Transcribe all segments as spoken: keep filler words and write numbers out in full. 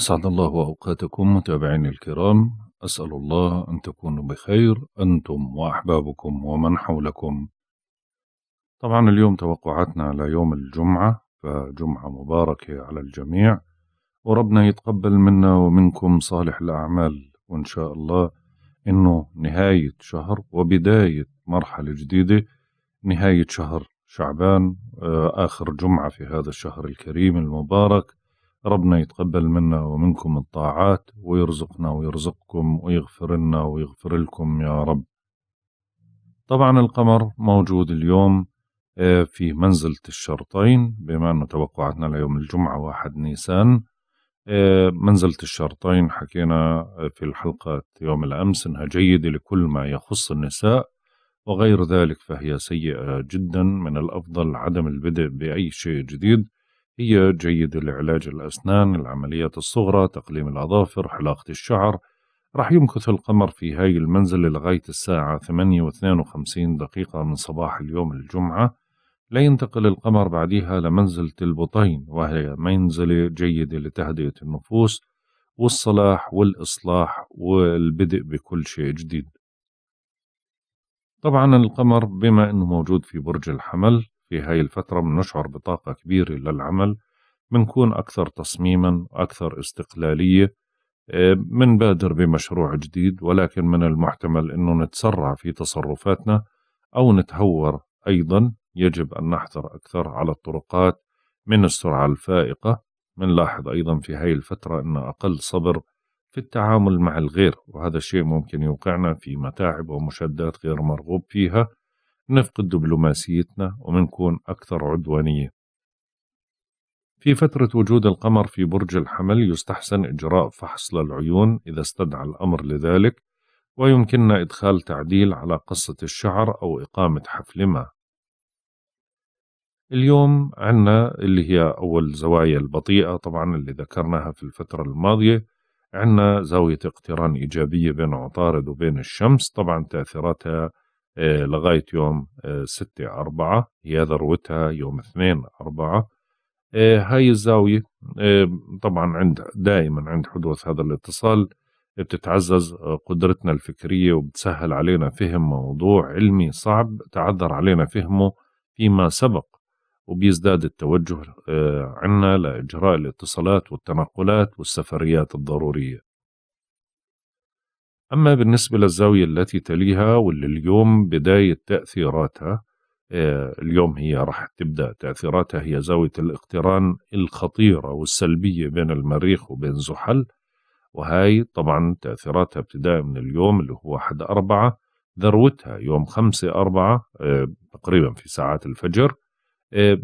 أسعد الله أوقاتكم متابعيني الكرام، أسأل الله أن تكونوا بخير أنتم وأحبابكم ومن حولكم. طبعا اليوم توقعاتنا على يوم الجمعة، فجمعة مباركة على الجميع، وربنا يتقبل منا ومنكم صالح الأعمال، وإن شاء الله إنه نهاية شهر وبداية مرحلة جديدة، نهاية شهر شعبان، آخر جمعة في هذا الشهر الكريم المبارك. ربنا يتقبل منا ومنكم الطاعات ويرزقنا ويرزقكم ويغفر لنا ويغفر لكم يا رب. طبعا القمر موجود اليوم في منزلة الشرطين، بما أن توقعاتنا ليوم الجمعة واحد نيسان. منزلة الشرطين حكينا في الحلقات يوم الأمس أنها جيدة لكل ما يخص النساء وغير ذلك، فهي سيئة جدا، من الأفضل عدم البدء بأي شيء جديد. هي جيدة لعلاج الأسنان، العمليات الصغرى، تقليم الأظافر، حلاقة الشعر. رح يمكث القمر في هاي المنزلة لغاية الساعة ثمانية واثنين وخمسين دقيقة من صباح اليوم الجمعة، لينتقل القمر بعدها لمنزلة البطين، وهي منزلة جيدة لتهدئة النفوس والصلاح والإصلاح والبدء بكل شيء جديد. طبعا القمر بما أنه موجود في برج الحمل في هاي الفترة، بنشعر بطاقة كبيرة للعمل، بنكون أكثر تصميما وأكثر استقلالية، بنبادر بمشروع جديد، ولكن من المحتمل أنه نتسرع في تصرفاتنا أو نتهور أيضا. يجب أن نحذر أكثر على الطرقات من السرعة الفائقة. بنلاحظ أيضا في هاي الفترة أن أقل صبر في التعامل مع الغير، وهذا الشيء ممكن يوقعنا في متاعب ومشادات غير مرغوب فيها، نفقد دبلوماسيتنا ومنكون أكثر عدوانية. في فترة وجود القمر في برج الحمل يستحسن إجراء فحص للعيون إذا استدعى الأمر لذلك، ويمكننا إدخال تعديل على قصة الشعر أو إقامة حفل ما. اليوم عنا اللي هي أول زوايا البطيئة طبعا اللي ذكرناها في الفترة الماضية، عنا زاوية اقتران إيجابية بين عطارد وبين الشمس، طبعا تأثيراتها لغاية يوم ستة أربعة، هي ذروتها يوم اثنين أربعة. هاي الزاوية طبعا عند دائما عند حدوث هذا الاتصال بتتعزز قدرتنا الفكرية وبتسهل علينا فهم موضوع علمي صعب تعذر علينا فهمه فيما سبق، وبيزداد التوجه عنا لإجراء الاتصالات والتنقلات والسفريات الضرورية. أما بالنسبة للزاوية التي تليها واللي اليوم بداية تأثيراتها، اليوم هي راح تبدأ تأثيراتها، هي زاوية الاقتران الخطيرة والسلبية بين المريخ وبين زحل، وهي طبعا تأثيراتها ابتداء من اليوم اللي هو واحد أربعة، ذروتها يوم خمسة أربعة تقريبا في ساعات الفجر،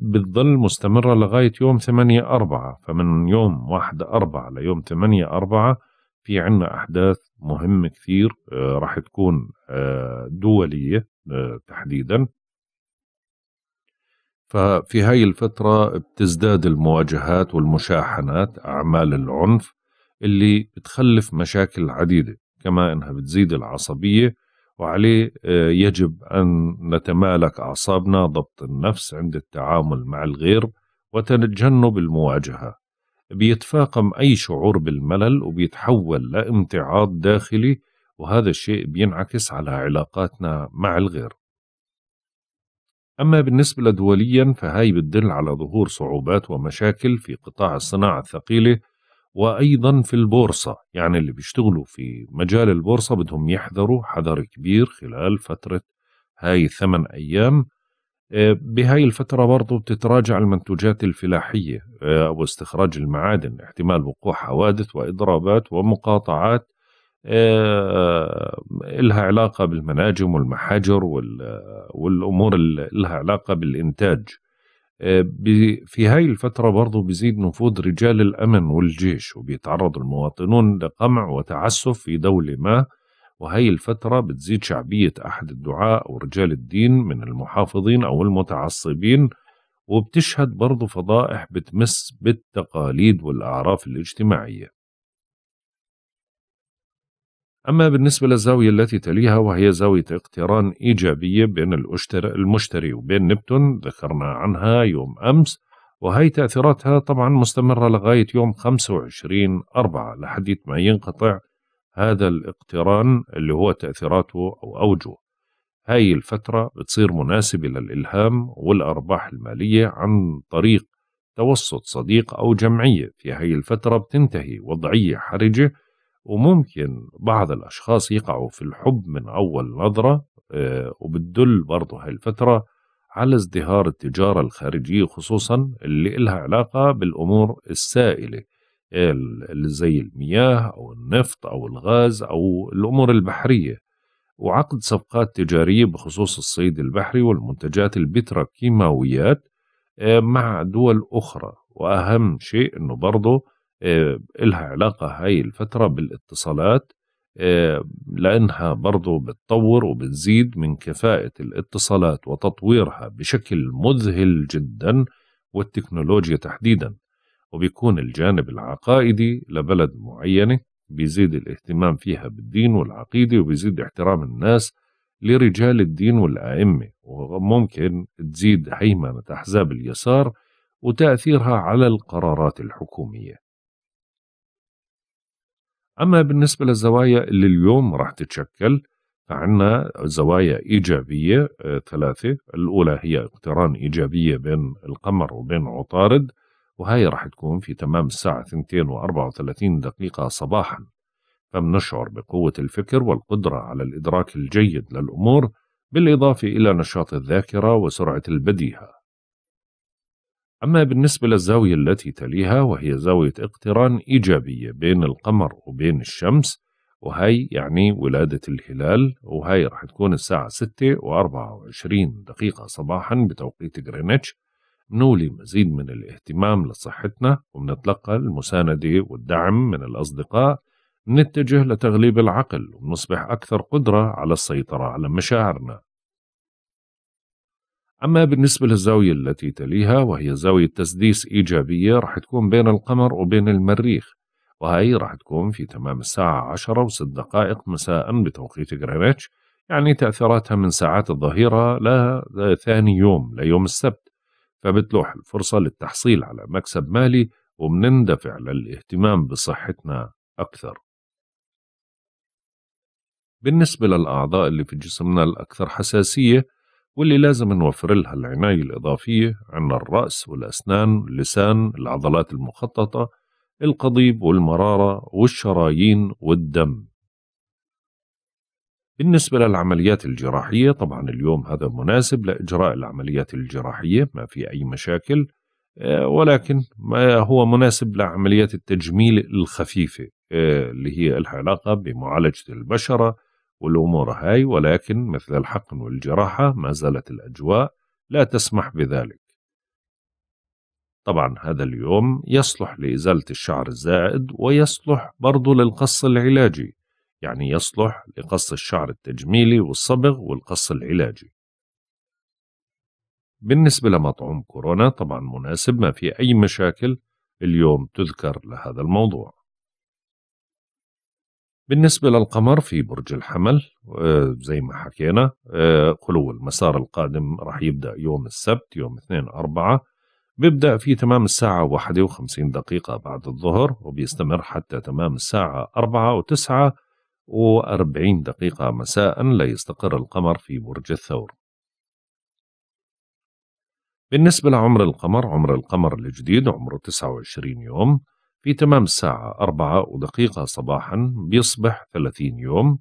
بتظل مستمرة لغاية يوم ثمانية أربعة. فمن يوم واحد أربعة ليوم ثمانية أربعة في عنا أحداث مهمة كثير راح تكون دولية تحديدا. ففي هاي الفترة بتزداد المواجهات والمشاحنات، أعمال العنف اللي بتخلف مشاكل عديدة، كما أنها بتزيد العصبية، وعليه يجب أن نتمالك أعصابنا، ضبط النفس عند التعامل مع الغير وتجنب المواجهة. بيتفاقم أي شعور بالملل وبيتحول لامتعاض داخلي، وهذا الشيء بينعكس على علاقاتنا مع الغير. أما بالنسبة لدوليا فهاي بتدل على ظهور صعوبات ومشاكل في قطاع الصناعة الثقيلة، وأيضا في البورصة، يعني اللي بيشتغلوا في مجال البورصة بدهم يحذروا حذر كبير خلال فترة هاي الثمان أيام. بهاي الفترة برضو بتتراجع المنتوجات الفلاحية واستخراج المعادن، احتمال وقوع حوادث وإضرابات ومقاطعات لها علاقة بالمناجم والمحاجر والأمور اللي لها علاقة بالإنتاج. في هاي الفترة برضو بيزيد نفوذ رجال الأمن والجيش، وبيتعرض المواطنون لقمع وتعسف في دولة ما، وهي الفترة بتزيد شعبية أحد الدعاء أو رجال الدين من المحافظين أو المتعصبين، وبتشهد برضو فضائح بتمس بالتقاليد والأعراف الاجتماعية. أما بالنسبة للزاوية التي تليها وهي زاوية اقتران إيجابية بين المشتري وبين نبتون، ذكرنا عنها يوم أمس، وهي تأثيراتها طبعا مستمرة لغاية يوم خمسة وعشرين أربعة لحد ما ينقطع هذا الاقتران اللي هو تأثيراته أو أوجه. هاي الفترة بتصير مناسبة للإلهام والأرباح المالية عن طريق توسط صديق أو جمعية. في هاي الفترة بتنتهي وضعية حرجة، وممكن بعض الأشخاص يقعوا في الحب من أول نظرة، وبتدل برضو هاي الفترة على ازدهار التجارة الخارجية، خصوصا اللي إلها علاقة بالأمور السائلة اللي زي المياه أو النفط أو الغاز أو الأمور البحرية، وعقد صفقات تجارية بخصوص الصيد البحري والمنتجات البتروكيماويات مع دول أخرى. وأهم شيء أنه برضو إلها علاقة هاي الفترة بالاتصالات، لأنها برضو بتطور وبتزيد من كفاءة الاتصالات وتطويرها بشكل مذهل جدا، والتكنولوجيا تحديدا. وبيكون الجانب العقائدي لبلد معينة بيزيد الاهتمام فيها بالدين والعقيدة، وبيزيد احترام الناس لرجال الدين والأئمة، وممكن تزيد هيمنة أحزاب اليسار وتأثيرها على القرارات الحكومية. أما بالنسبة للزوايا اللي اليوم راح تتشكل، فعنا زوايا إيجابية ثلاثة. الأولى هي اقتران إيجابية بين القمر وبين عطارد، وهي راح تكون في تمام الساعة اثنتين وأربعة وثلاثين دقيقة صباحا، فمنشعر بقوة الفكر والقدرة على الإدراك الجيد للأمور، بالإضافة إلى نشاط الذاكرة وسرعة البديهة. أما بالنسبة للزاوية التي تليها، وهي زاوية اقتران إيجابية بين القمر وبين الشمس، وهي يعني ولادة الهلال، وهي راح تكون الساعة ستة وأربعة وعشرين دقيقة صباحا بتوقيت جرينتش. نولي مزيد من الاهتمام لصحتنا، وبنتلقى المساندة والدعم من الأصدقاء، نتجه لتغليب العقل، ونصبح أكثر قدرة على السيطرة على مشاعرنا. أما بالنسبة للزاوية التي تليها، وهي زاوية تسديس إيجابية، راح تكون بين القمر وبين المريخ، وهي راح تكون في تمام الساعة عشرة وست دقائق مساء بتوقيت جرينتش، يعني تأثيراتها من ساعات الظهيرة لثاني يوم ليوم السبت، فبتلوح الفرصة للتحصيل على مكسب مالي، وبنندفع للاهتمام بصحتنا أكثر. بالنسبة للأعضاء اللي في جسمنا الأكثر حساسية واللي لازم نوفر لها العناية الإضافية، عنا الرأس والأسنان، اللسان، العضلات المخططة، القضيب والمرارة والشرايين والدم. بالنسبة للعمليات الجراحية، طبعا اليوم هذا مناسب لإجراء العمليات الجراحية، ما في أي مشاكل، ولكن ما هو مناسب لعمليات التجميل الخفيفة اللي هي لها علاقة بمعالجة البشرة والأمور هاي، ولكن مثل الحقن والجراحة ما زالت الأجواء لا تسمح بذلك. طبعا هذا اليوم يصلح لإزالة الشعر الزائد، ويصلح برضو للقص العلاجي، يعني يصلح لقص الشعر التجميلي والصبغ والقص العلاجي. بالنسبة لمطعوم كورونا، طبعا مناسب، ما في أي مشاكل، اليوم تذكر لهذا الموضوع. بالنسبة للقمر في برج الحمل، زي ما حكينا، خلو المسار القادم راح يبدأ يوم السبت يوم اثنين أربعة، بيبدأ في تمام الساعة واحدة وخمسين دقيقة بعد الظهر، وبيستمر حتى تمام الساعة أربعة وتسعة وأربعين دقيقة مساء ليستقر القمر في برج الثور. بالنسبة لعمر القمر، عمر القمر الجديد عمره تسعة وعشرين يوم، في تمام الساعة أربعة ودقيقة صباحا بيصبح ثلاثين يوم،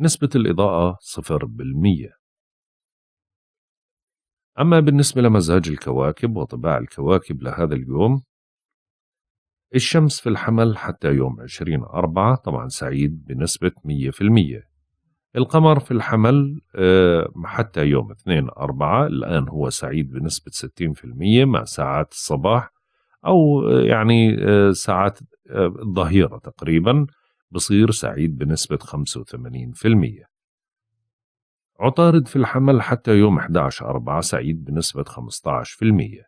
نسبة الإضاءة صفر بالمية. أما بالنسبة لمزاج الكواكب وطباع الكواكب لهذا اليوم، الشمس في الحمل حتى يوم عشرين أربعة، طبعا سعيد بنسبة مية بالمية. القمر في الحمل حتى يوم اثنين أربعة، الآن هو سعيد بنسبة ستين بالمية مع ساعات الصباح، أو يعني ساعات الظهيرة تقريبا، بصير سعيد بنسبة خمسة وثمانين بالمية. عطارد في الحمل حتى يوم أحد عشر أربعة، سعيد بنسبة خمسة عشر بالمية.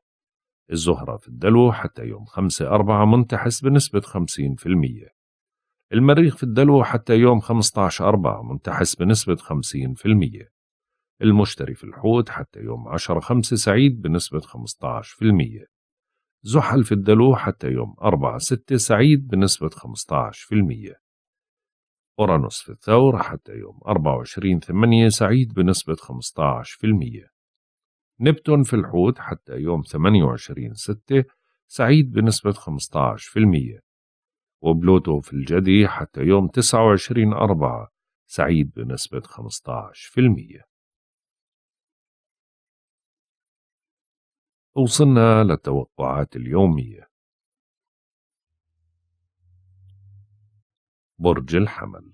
الزهرة في الدلو حتى يوم خمسة أربعة، منتحس بنسبة خمسين بالمية. المريخ في الدلو حتى يوم خمسة عشر أربعة، منتحس بنسبة خمسين بالمية. المشتري في الحوت حتى يوم عشرة خمسة، سعيد بنسبة خمسة عشر بالمية. زحل في الدلو حتى يوم أربعة ستة سعيد بنسبة خمسة عشر بالمية. أورانوس في الثور حتى يوم أربعة وعشرين ثمانية سعيد بنسبة خمسة عشر بالمية. نبتون في الحوت حتى يوم ثمانية وعشرين ستة سعيد بنسبة خمسة عشر بالمية. وبلوتو في الجدي حتى يوم تسعة وعشرين أربعة سعيد بنسبة خمسة عشر بالمية. وصلنا للتوقعات اليومية. برج الحمل،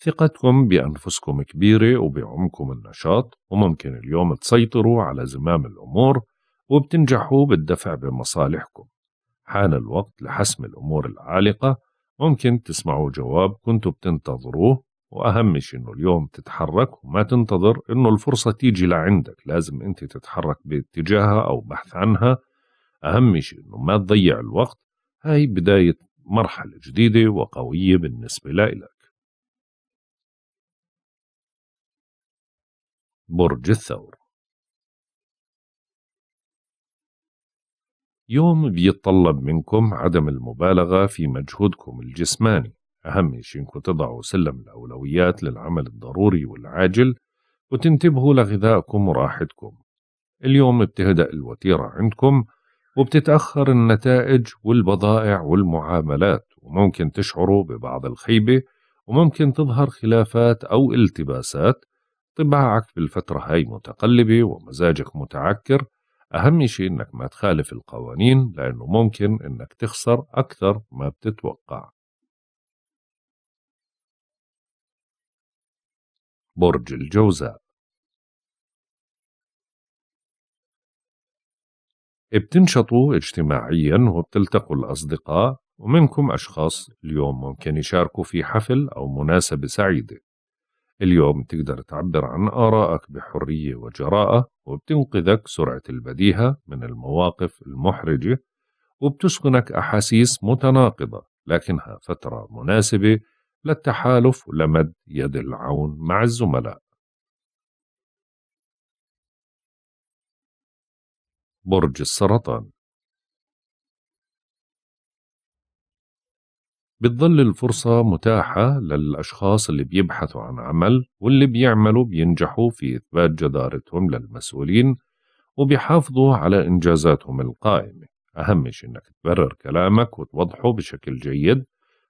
ثقتكم بأنفسكم كبيرة وبعمكم النشاط، وممكن اليوم تسيطروا على زمام الأمور وبتنجحوا بالدفع بمصالحكم. حان الوقت لحسم الأمور العالقة، ممكن تسمعوا جواب كنتوا بتنتظروه، وأهم شيء إنه اليوم تتحرك وما تنتظر إنه الفرصة تيجي لعندك، لازم أنت تتحرك باتجاهها أو بحث عنها. أهم شيء إنه ما تضيع الوقت، هاي بداية مرحلة جديدة وقوية بالنسبة لإلك. برج الثور، يوم بيتطلب منكم عدم المبالغة في مجهودكم الجسماني. أهم شيء إنكم تضعوا سلم الأولويات للعمل الضروري والعاجل، وتنتبهوا لغذائكم وراحتكم. اليوم بتهدأ الوتيرة عندكم، وبتتأخر النتائج والبضائع والمعاملات، وممكن تشعروا ببعض الخيبة، وممكن تظهر خلافات أو التباسات. طباعك بالفترة هاي متقلبة ومزاجك متعكر. أهم شيء إنك ما تخالف القوانين، لأنه ممكن إنك تخسر أكثر ما بتتوقع. برج الجوزاء، بتنشطوا اجتماعيا وبتلتقوا الأصدقاء، ومنكم أشخاص اليوم ممكن يشاركوا في حفل أو مناسبة سعيدة. اليوم تقدر تعبر عن آرائك بحرية وجراءة، وبتنقذك سرعة البديهة من المواقف المحرجة، وبتسكنك أحاسيس متناقضة، لكنها فترة مناسبة للتحالف ولمد يد العون مع الزملاء. برج السرطان، بتظل الفرصة متاحة للأشخاص اللي بيبحثوا عن عمل، واللي بيعملوا بينجحوا في إثبات جدارتهم للمسؤولين، وبيحافظوا على إنجازاتهم القائمة. أهم شيء إنك تبرر كلامك وتوضحه بشكل جيد.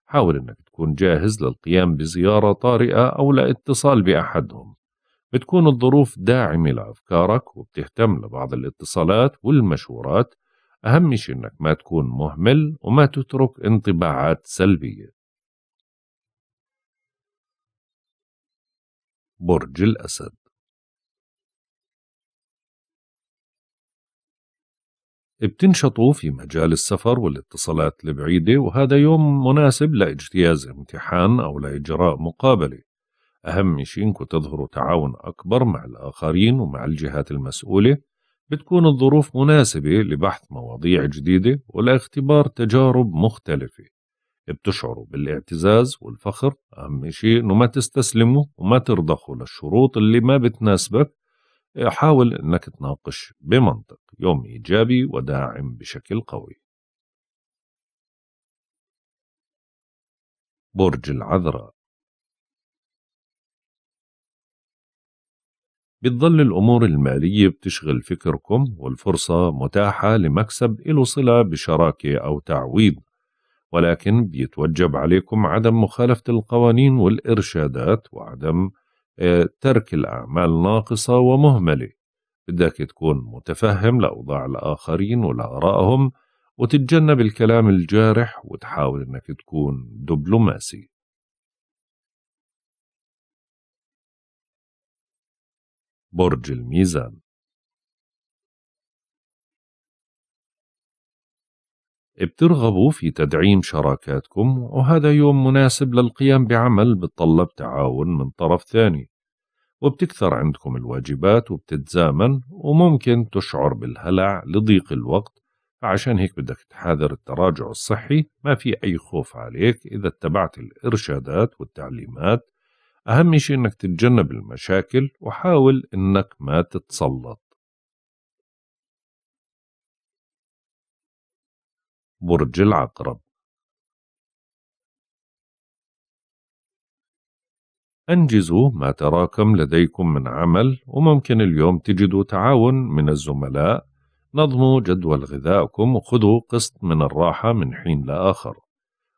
حاول إنك تكون جاهز للقيام بزيارة طارئة أو لاتصال بأحدهم. بتكون الظروف داعمة لأفكارك، وبتهتم لبعض الاتصالات والمشورات. أهم شيء إنك ما تكون مهمل وما تترك انطباعات سلبية. برج الأسد، بتنشطوا في مجال السفر والاتصالات البعيدة، وهذا يوم مناسب لاجتياز امتحان أو لإجراء مقابلة. أهم شيء إنكم تظهروا تعاون أكبر مع الآخرين ومع الجهات المسؤولة. بتكون الظروف مناسبة لبحث مواضيع جديدة ولاختبار تجارب مختلفة. بتشعروا بالاعتزاز والفخر. أهم شيء إنه ما تستسلموا وما ترضخوا للشروط اللي ما بتناسبك. حاول إنك تناقش بمنطق. يوم إيجابي وداعم بشكل قوي. برج العذراء، بتظل الأمور المالية بتشغل فكركم، والفرصة متاحة لمكسب إله صلة بشراكة أو تعويض، ولكن بيتوجب عليكم عدم مخالفة القوانين والإرشادات، وعدم ترك الأعمال ناقصة ومهملة. بدك تكون متفهم لأوضاع الآخرين ولآرائهم، وتتجنب الكلام الجارح، وتحاول إنك تكون دبلوماسي. برج الميزان، بترغبوا في تدعيم شراكاتكم، وهذا يوم مناسب للقيام بعمل بتطلب تعاون من طرف ثاني، وبتكثر عندكم الواجبات وبتتزامن، وممكن تشعر بالهلع لضيق الوقت. عشان هيك بدك تحاذر التراجع الصحي. ما في أي خوف عليك إذا اتبعت الإرشادات والتعليمات. أهم شيء إنك تتجنب المشاكل، وحاول إنك ما تتسلط برج العقرب. أنجزوا ما تراكم لديكم من عمل، وممكن اليوم تجدوا تعاون من الزملاء. نظموا جدول غذائكم وخذوا قسط من الراحة من حين لآخر.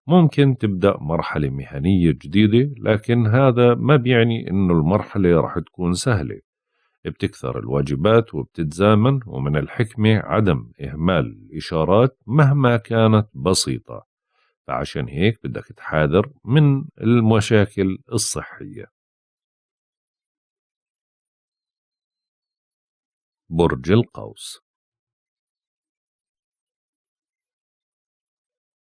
ممكن تبدأ مرحلة مهنية جديدة، لكن هذا ما بيعني إنه المرحلة رح تكون سهلة. بتكثر الواجبات وبتتزامن، ومن الحكمة عدم إهمال الإشارات مهما كانت بسيطة، فعشان هيك بدك تحاذر من المشاكل الصحية. برج القوس،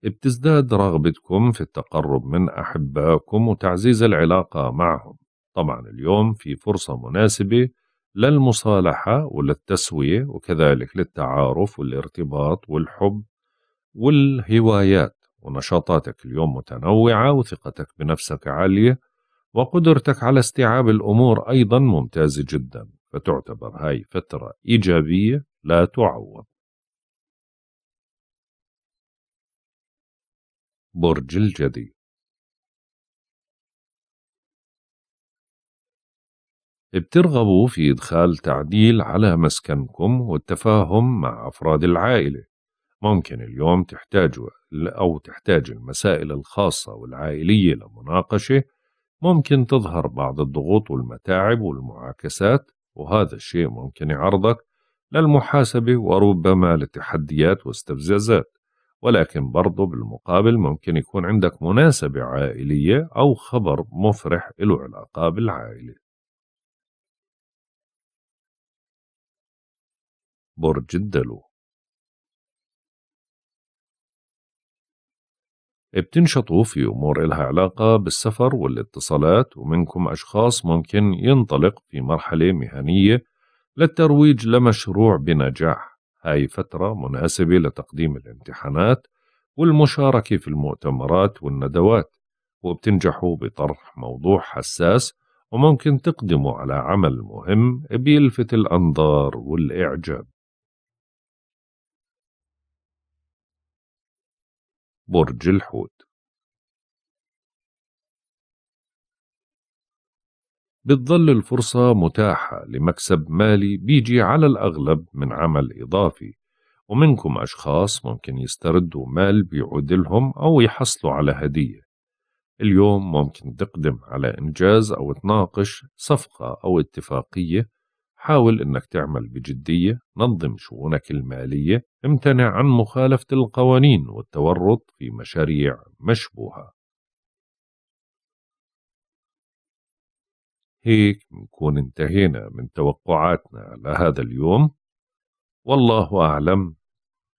بتزداد رغبتكم في التقرب من أحبائكم وتعزيز العلاقة معهم. طبعا اليوم في فرصة مناسبة للمصالحة وللتسوية، وكذلك للتعارف والارتباط والحب والهوايات. ونشاطاتك اليوم متنوعة، وثقتك بنفسك عالية، وقدرتك على استيعاب الأمور أيضا ممتازة جدا، فتعتبر هاي فترة إيجابية لا تعوض. برج الجدي، بترغبوا في إدخال تعديل على مسكنكم والتفاهم مع أفراد العائلة. ممكن اليوم تحتاجوا أو تحتاج المسائل الخاصة والعائلية لمناقشة. ممكن تظهر بعض الضغوط والمتاعب والمعاكسات، وهذا الشيء ممكن يعرضك للمحاسبة وربما لتحديات واستفزازات، ولكن برضو بالمقابل ممكن يكون عندك مناسبة عائلية أو خبر مفرح له علاقة بالعائلة. برج الدلو، بتنشطوا في أمور إلها علاقة بالسفر والاتصالات، ومنكم أشخاص ممكن ينطلق في مرحلة مهنية للترويج لمشروع بنجاح. هاي فترة مناسبة لتقديم الامتحانات والمشاركة في المؤتمرات والندوات، وبتنجحوا بطرح موضوع حساس، وممكن تقدموا على عمل مهم بيلفت الأنظار والإعجاب. برج الحوت، بتظل الفرصة متاحة لمكسب مالي بيجي على الأغلب من عمل إضافي، ومنكم أشخاص ممكن يستردوا مال بيعود لهم أو يحصلوا على هدية. اليوم ممكن تقدم على إنجاز أو تناقش صفقة أو اتفاقية. حاول إنك تعمل بجدية، نظم شؤونك المالية، امتنع عن مخالفة القوانين والتورط في مشاريع مشبوهة. هيك بنكون انتهينا من توقعاتنا لهذا اليوم. والله أعلم،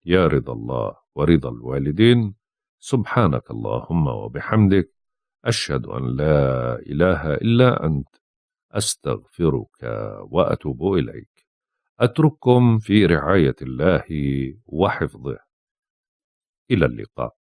يا رضا الله ورضا الوالدين. سبحانك اللهم وبحمدك، أشهد أن لا إله إلا أنت، أستغفرك وأتوب إليك. أترككم في رعاية الله وحفظه، إلى اللقاء.